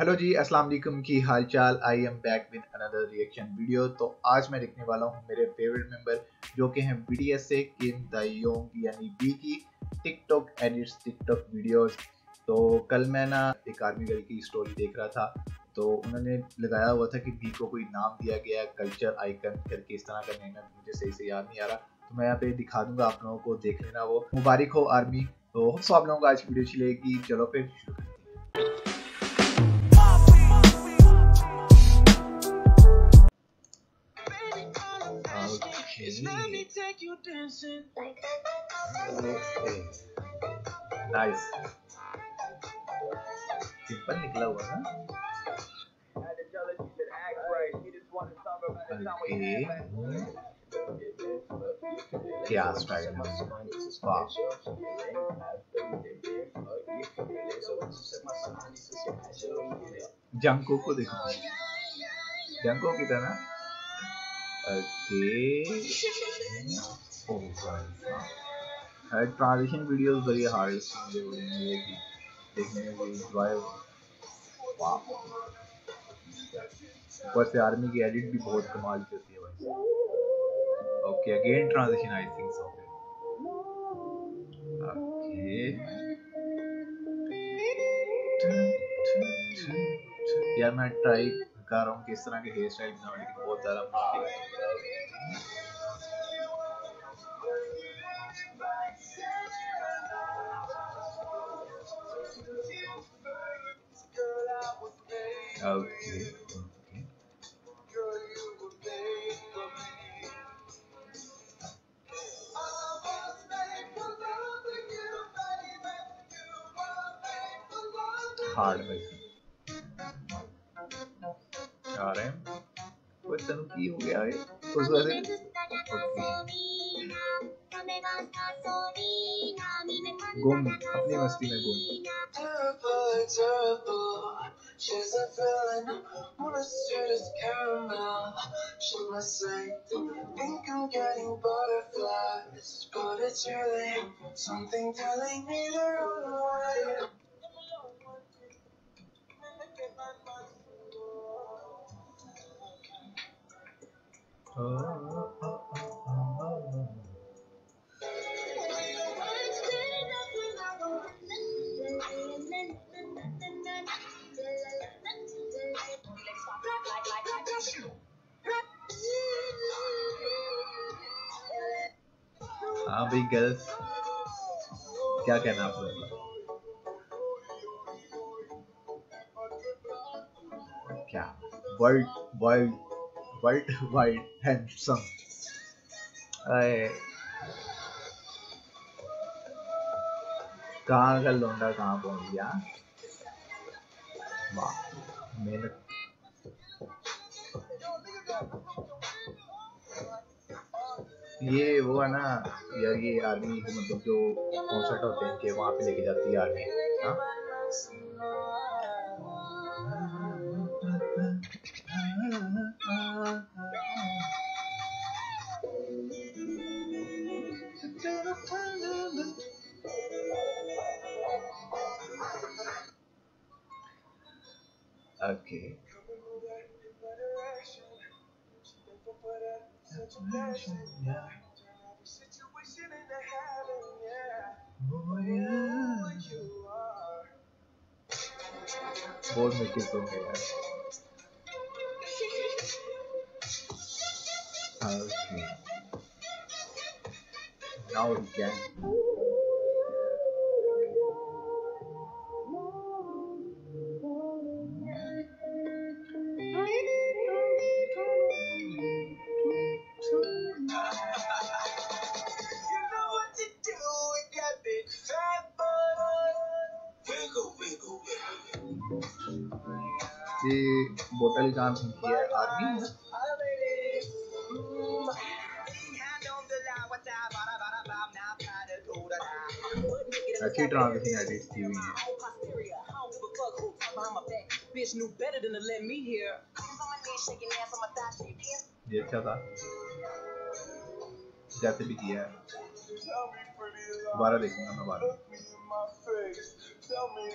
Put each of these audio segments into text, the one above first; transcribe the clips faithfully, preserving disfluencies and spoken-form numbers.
Hello जी, अस्सलाम वालेकुम, की हाल चाल। I am back with another reaction video. तो आज मैं देखने वाला हूँ मेरे फेवरेट मेंबर जो कि हैं बीटीएस से किम ताएह्युंग यानी बी की टिकटॉक एडिट्स, टिकटॉक वीडियोस। तो कल मैं ना एक आर्मी गर्ल की स्टोरी देख रहा था, तो उन्होंने लगाया हुआ था कि बी को कोई नाम दिया गया कल्चर आइकन करके, इस तरह का नेम है, मुझे सही से याद नहीं आ रहा। तो मैं यहाँ पे दिखा दूंगा, आप लोगों को देख लेना। वो मुबारक हो आर्मी। तो होप सो आप लोगों को आज की वीडियो अच्छी लगेगी। चलो फिर शुरू करते हैं। It's let me take you dancing. Okay. Nice. Simple निकला हुआ ना? Okay. क्या स्टाइल है? Wow. जंगकोक को देखो। जंगकोक किधर ना? Okay. Oh God. Her transition videos very hard. मुझे वो नहीं कि देखने में कोई enjoy। Wow. ऊपर से आर्मी की edit भी बहुत कमाल की होती है भाई। Okay, again transition I think so. Okay. यार मैं try कर रहा हूँ किस तरह के हेयर स्टाइल बनाऊँ, लेकिन बहुत ज़्यादा मुश्किल है। ओके ओके हार्ड भाई आ रहे हैं। वो तनु की हो गया है उस वजह से। गुम अपनी मस्ती में गुम। Oh, oh, oh, oh, oh. हाँ भाई गर्ल्स, क्या कहना आप लोग? क्या world world White, white, handsome. अरे कहाँ का लौंडा कहाँ पहुँच गया? वाह मेहनत। ये वो है ना यार, ये आर्मी के मतलब जो कॉन्सर्ट होते हैं कि वहाँ पे लेके जाती है आर्मी। हाँ Okay. बहुत मुश्किल तो है यार। Okay. Now we can. ये बोतल काम की है आर्मी। अच्छी ट्रांजिशन एडिट की हुई है, ये अच्छा था। जैसे भी किया है दोबारा देखूंगा मैं बाद में।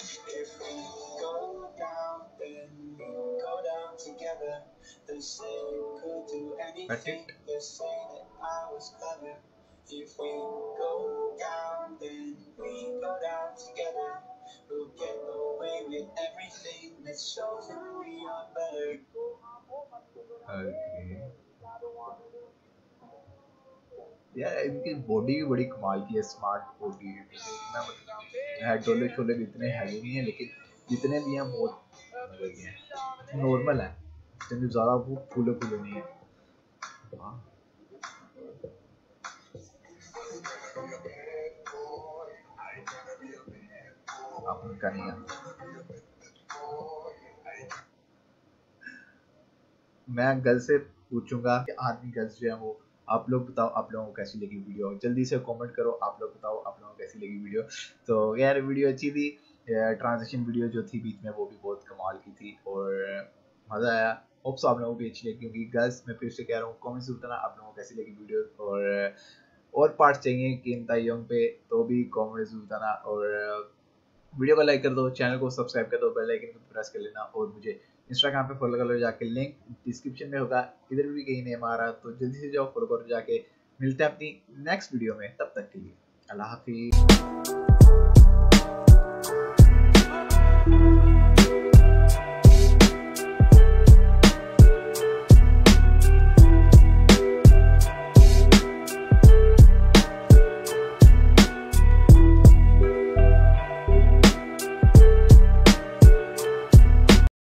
If we go down, then we go down together. They say you could do anything. They say that I was clever. If we go down, then we go down together. We'll get away with everything that shows that we are better. Okay. यार इनकी body भी बड़ी कमाल की है, smart body है इतना, मतलब हेड डोले छोले भी इतने हैवी नहीं है, लेकिन जितने भी हैं बहुत हैं, नॉर्मल है, इतने ज़्यादा वो फूले फूले नहीं है। हाँ आपने कहीं मैं गर्ल्स से पूछूंगा कि आदमी गर्ल्स जो है वो आप लोग बताओ आप लोगों को कैसी लगी वीडियो, जल्दी से कमेंट करो, आप लोग बताओ आप लोगों को कैसी लगी वीडियो। तो यार वीडियो अच्छी थी, ट्रांजिशन वीडियो जो थी बीच में वो भी बहुत कमाल की थी और मज़ा आया। होप्स आप लोगों को भी अच्छी लगी, क्योंकि गर्ल्स मैं फिर से कह रहा हूँ कमेंट्स बताना आप लोगों को कैसी लगी वीडियो, और और पार्ट्स चाहिए किम तायंग पे तो भी कमेंट्स बताना, और वीडियो को लाइक कर दो, चैनल को सब्सक्राइब कर दो, बेल आइकन को प्रेस कर लेना, और मुझे इंस्टाग्राम पे फॉलो कर लो जाके, लिंक डिस्क्रिप्शन में होगा, इधर भी कहीं नहीं मारा तो जल्दी से जाओ फॉलो करो जाके। मिलते हैं अपनी नेक्स्ट वीडियो में, तब तक के लिए अल्लाह हाफिज़।